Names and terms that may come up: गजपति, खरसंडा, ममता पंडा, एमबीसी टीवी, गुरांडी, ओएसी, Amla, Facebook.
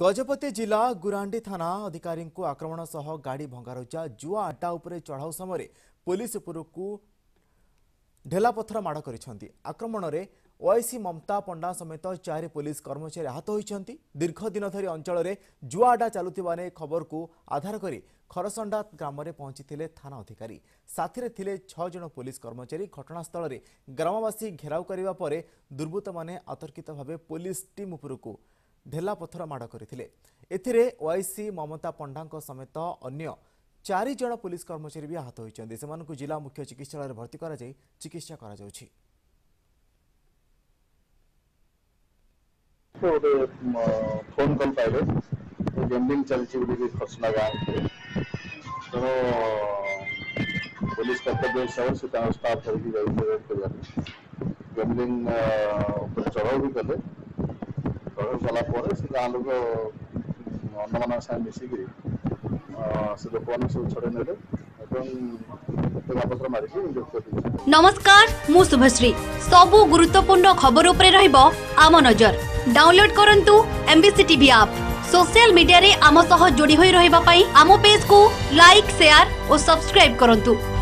गजपति जिला गुरांडी थाना अधिकारी आक्रमण सह गाड़ी भंगारुजा जुआ अड्डा उपरे चढ़ाऊ समय पुलिस उपरकू ढेलापथर माड़ कर आक्रमण में ओएसी ममता पंडा समेत 4 पुलिस कर्मचारी आहत होती। दीर्घ दिन धरी अंचल में जुआ अड्डा चलुवा खबर को आधार कर खरसंडा ग्राम में पहुंची थाना अधिकारी साथी थे 6 जन पुलिस कर्मचारी। घटनास्थल में ग्रामवासी घेराव करने पर दुर्बृत्त मैंने आतर्कित भाव पुलिस टीम उपरकू ढेला पथर माड़ करथिले। एथिरे ओआईसी ममता पंडा समेत अन्य 4 जन पुलिस कर्मचारी भी आहत होइछन्ती। सेमानकु जिला मुख्य चिकित्सालय भर्ती करा जाई चिकित्सा करा जाउछि। फोन कॉल पाइले गैम्बलिंग चलछि बिदि खसना गांव तो पुलिस कर्तव्य सेवा से तार स्टाफ जल्दी जाई करिया गैम्बलिंग ऊपर चढ़ाव भी करले गला गाँव लोग अंधमान साथ मिसिकी से दुकान सब छड़े ने नमस्कार मु शुभश्री सबु गुरुत्वपूर्ण खबर उपरे रहइबो आम नजर डाउनलोड करंतु एमबीसी टीवी app social media रे आम सह जोड़ी होई रहइबा पई आम पेज को लाइक शेयर और सब्सक्राइब करंतु।